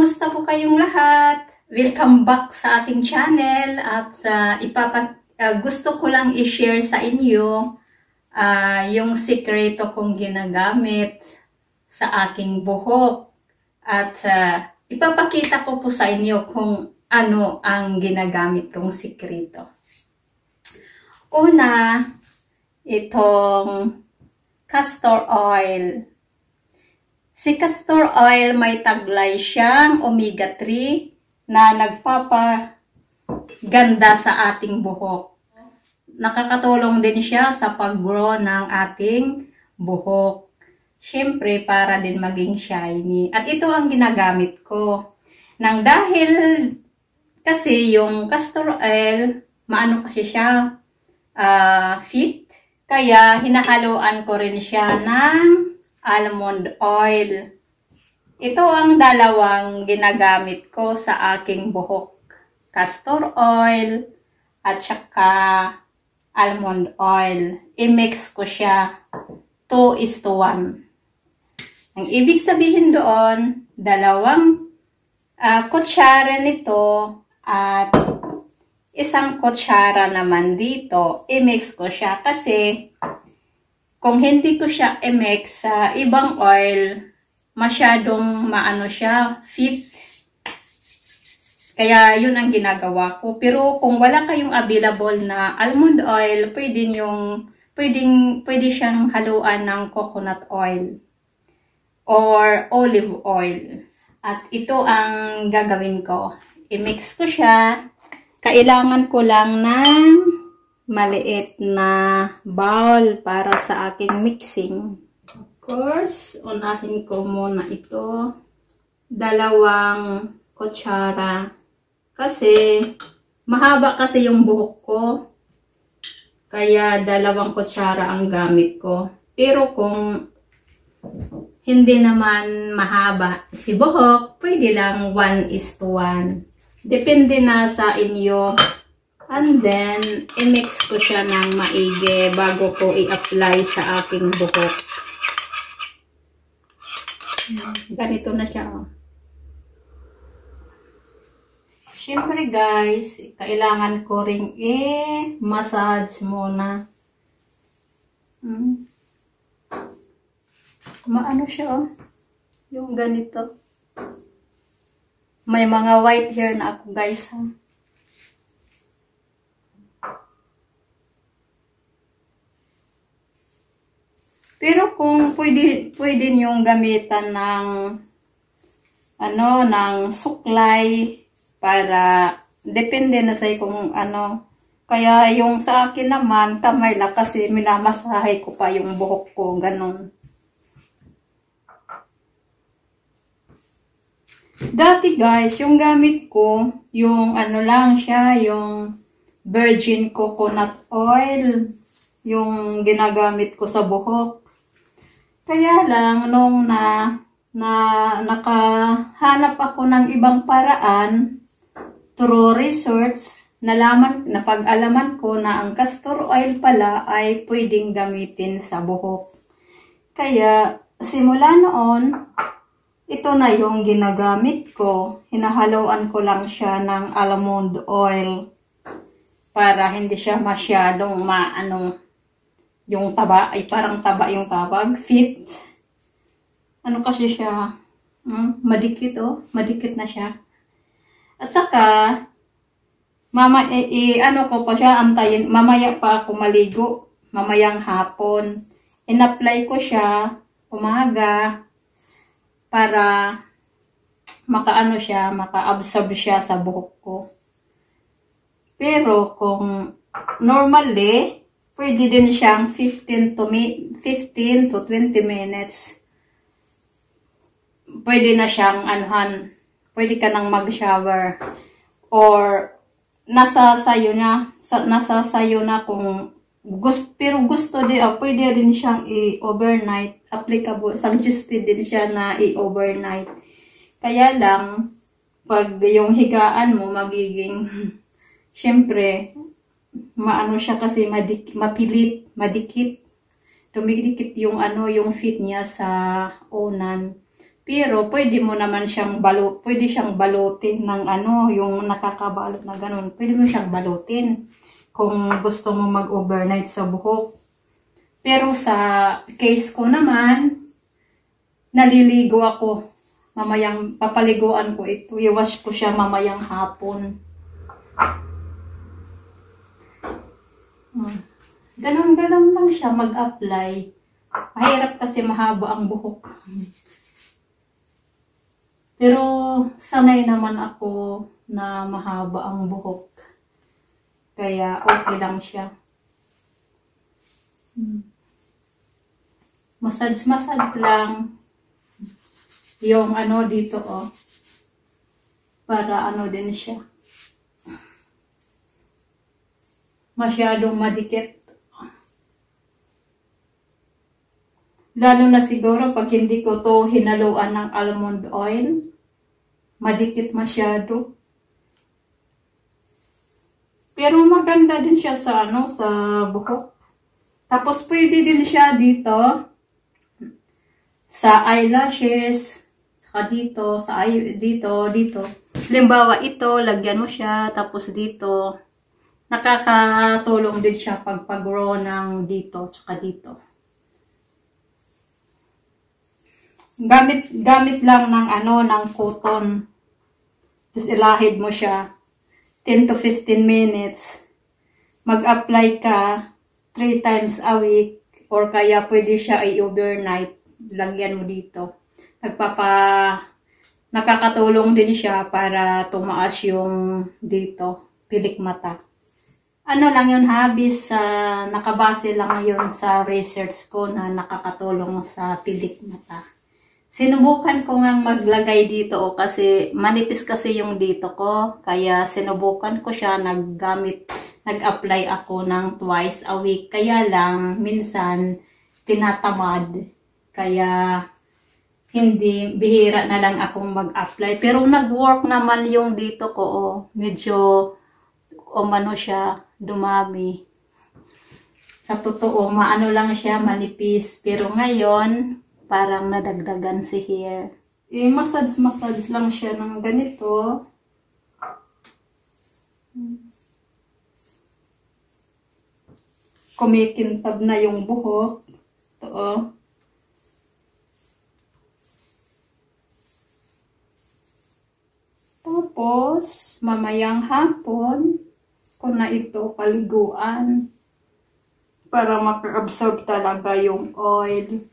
Kumusta po kayong lahat? Welcome back sa ating channel at gusto ko lang i-share sa inyo yung sikreto kong ginagamit sa aking buhok at ipapakita ko po sa inyo kung ano ang ginagamit kong sikreto. Una, itong castor oil. Si castor oil, may taglay siyang omega-3 na nagpapaganda sa ating buhok. Nakakatulong din siya sa pag-grow ng ating buhok. Siyempre, para din maging shiny. At ito ang ginagamit ko. Nang dahil kasi yung castor oil, maano kasi siya, fit. Kaya hinahaloan ko rin siya ng almond oil. Ito ang dalawang ginagamit ko sa aking buhok. Castor oil at saka almond oil. I-mix ko siya 2:1. Ang ibig sabihin doon, dalawang kutsara nito at isang kutsara naman dito. I-mix ko siya kasi kung hindi ko siya i-mix sa ibang oil, masyadong maano siya, fit. Kaya yun ang ginagawa ko. Pero kung wala kayong available na almond oil, pwede siyang haluan ng coconut oil or olive oil. At ito ang gagawin ko. I-mix ko siya. Kailangan ko lang ng maliit na bowl para sa aking mixing. Of course, unahin ko muna ito. Dalawang kutsara. Kasi, mahaba kasi yung buhok ko. Kaya, dalawang kutsara ang gamit ko. Pero kung hindi naman mahaba si buhok, pwede lang 1:1. Depende na sa inyo. And then, i-mix ko siya ng maigi bago ko i-apply sa aking buhok. Ganito na siya. Oh. Siyempre guys, kailangan ko ring i-massage muna. Maano siya oh. Yung ganito. May mga white hair na ako guys ha. Pero kung pwede niyong gamitan ng ng suklay para depende na sa'yo kung ano. Kaya yung sa akin naman, kamay lang kasi minamasahe ko pa yung buhok ko, ganun. Dati guys, yung gamit ko, yung yung virgin coconut oil, yung ginagamit ko sa buhok. Kaya lang, nung nakahanap ako ng ibang paraan, through research, napag-alaman ko na ang castor oil pala ay pwedeng gamitin sa buhok. Kaya, simula noon, ito na yung ginagamit ko. Hinahaloan ko lang siya ng almond oil para hindi siya masyadong yung taba ay parang taba yung tabag. Fit. Ano kasi siya? Madikit oh. Madikit na siya. At saka, mamaya pa ako maligo. Mamayang hapon. In-apply ko siya umaga para maka-absorb siya sa buhok ko. Pero kung normally, pwede din siyang 15 to 20 minutes. Pwede na siyang anuhan. Pwede ka nang mag-shower. Or nasa sayo na kung gusto, pero pwede din siyang i-overnight. Applicable, suggested din siya na i-overnight. Kaya lang pag yung higaan mo magiging syempre maano siya kasi madikit. Dumidikit yung fit niya sa unan. Pero pwede mo naman siyang balot, pwede siyang balutin ng ano, yung nakakabalot na ganun. Pwede mo siyang balutin kung gusto mo mag-overnight sa buhok. Pero sa case ko naman, naliligo ako. Mamayang papaliguan ko ito. I-wash ko siya mamayang hapon. Ganun-ganun lang siya mag-apply. Mahirap kasi mahaba ang buhok. Pero sanay naman ako na mahaba ang buhok. Kaya okay lang siya. Massage-massage lang yung ano dito, oh. Para ano din siya. Masyadong madikit. Lalo na siguro pag hindi ko to hinaluan ng almond oil. Madikit masyado. Pero maganda din siya sa ano, sa buhok. Tapos pwede din siya dito sa eyelashes, saka dito, sa eye, dito, dito. Halimbawa ito, lagyan mo siya, tapos dito. Nakakatulong din siya pag pag-grow ng dito, saka dito. Gamit lang ng ano, ng cotton. Tapos ilahid mo siya. 10 to 15 minutes. Mag-apply ka 3 times a week. Or kaya pwede siya i-overnight. Lagyan mo dito. Nakakatulong din siya para tumaas yung dito. Pilik mata. Ano lang yun, habis. Nakabase lang yun sa research ko na nakakatulong sa pilik mata. Sinubukan ko ngang maglagay dito, oh, kasi manipis kasi yung dito ko. Kaya sinubukan ko siya, nag-apply ako ng twice a week. Kaya lang, minsan, tinatamad. Kaya, hindi, bihira na lang akong mag-apply. Pero nag-work naman yung dito ko, oh. Medyo, umano siya, dumami. Sa totoo, maano lang siya, manipis. Pero ngayon, parang nadagdagan si hair. Massage-massage lang siya ng ganito. Kumikintab na yung buhok. Ito, oh. Tapos, mamayang hapon, ko na ito paliguan para maka-absorb talaga yung oil.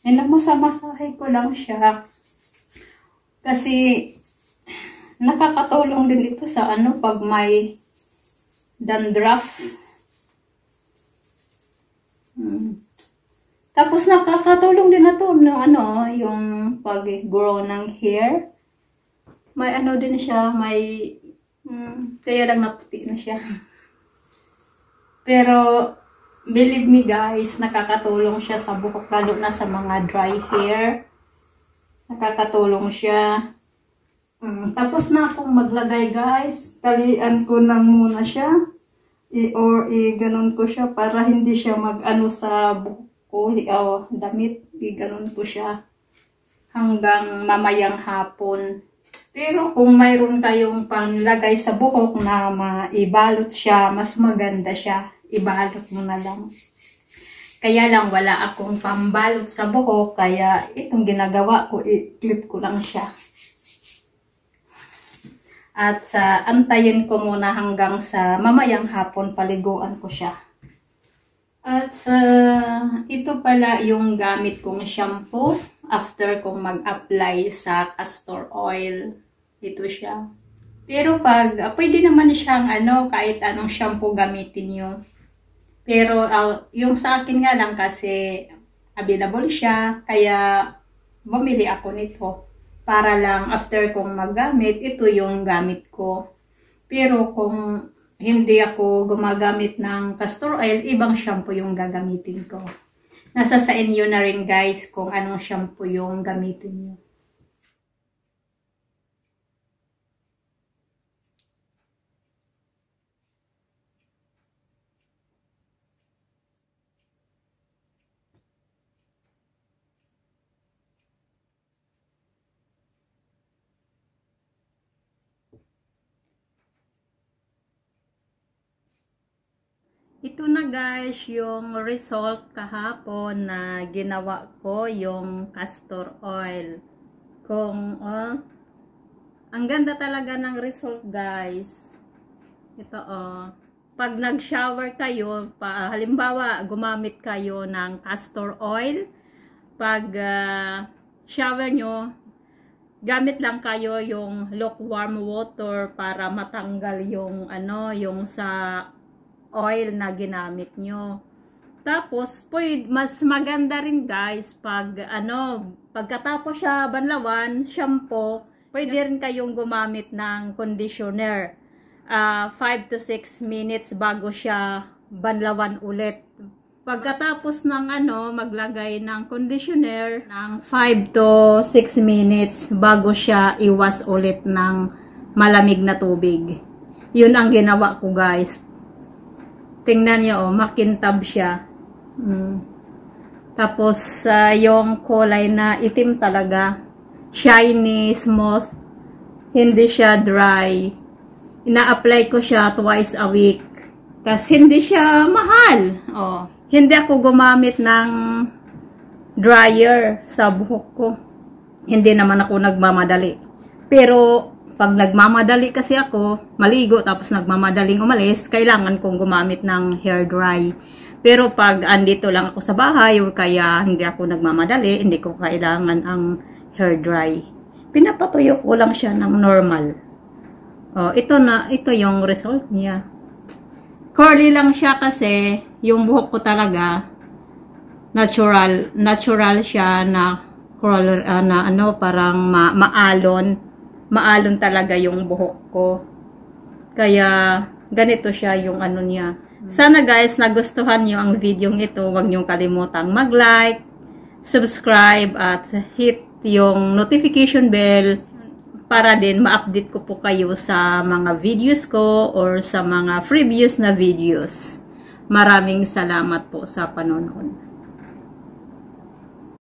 Eh, namasa-masahe ko lang siya. Kasi, nakakatulong din ito sa ano, pag may dandruff. Tapos, nakakatulong din na ito, no, ano, yung pag-grow ng hair. May ano din siya, may, kaya lang naputi na siya. Pero, believe me guys, nakakatulong siya sa buhok, lalo na sa mga dry hair. Nakakatulong siya. Tapos na akong maglagay guys. Talian ko lang muna siya. I-ganon ko siya para hindi siya mag-ano sa buhok ko. Liaw, damit. I-ganon ko siya hanggang mamayang hapon. Pero kung mayroon tayong panlagay sa buhok na maibalot siya, mas maganda siya. Ibalot mo na lang. Kaya lang, wala akong pambalot sa buhok, kaya itong ginagawa ko, i-clip ko lang siya. At antayin ko muna hanggang sa mamayang hapon, paliguan ko siya. At ito pala yung gamit kong shampoo after kong mag-apply sa castor oil. Ito siya. Pero pag, pwede naman siyang ano, kahit anong shampoo gamitin nyo. Pero yung sa akin nga lang kasi available siya, kaya bumili ako nito. Para lang after kong maggamit, ito yung gamit ko. Pero kung hindi ako gumagamit ng castor oil, ibang shampoo yung gagamitin ko. Nasa sa inyo na rin guys kung anong shampoo yung gamitin nyo. Ito na guys yung result kahapon na ginawa ko yung castor oil. Ang ganda talaga ng result guys. Ito pag nag-shower kayo, halimbawa gumamit kayo ng castor oil, pag shower nyo, gamit lang kayo yung lukewarm water para matanggal yung yung sa oil na ginamit nyo. Tapos, mas maganda rin guys pag pagkatapos siya banlawan, shampoo, pwede rin kayong gumamit ng conditioner 5 to 6 minutes bago siya banlawan ulit. Pagkatapos ng maglagay ng conditioner ng 5 to 6 minutes bago siya iwas ulit ng malamig na tubig. Yun ang ginawa ko guys. Tingnan niyo, makintab siya. Tapos, yung kulay na itim talaga. Shiny, smooth. Hindi siya dry. Ina-apply ko siya twice a week. Kasi hindi siya mahal. Hindi ako gumamit ng dryer sa buhok ko. Hindi naman ako nagmamadali. Pero, pag nagmamadali kasi ako, maligo tapos nagmamadaling umalis, kailangan kong gumamit ng hair dry. Pero pag andito lang ako sa bahay, kaya hindi ako nagmamadali, hindi ko kailangan ang hair dry. Pinapatuyo ko lang siya ng normal. Ito yung result niya. Curly lang siya kasi yung buhok ko talaga natural siya na curler parang maalon talaga yung buhok ko. Kaya, ganito siya yung niya. Sana guys, nagustuhan nyo ang video nito. Huwag nyo kalimutang mag-like, subscribe, at hit yung notification bell para din ma-update ko po kayo sa mga videos ko or sa mga previous na videos. Maraming salamat po sa panonood.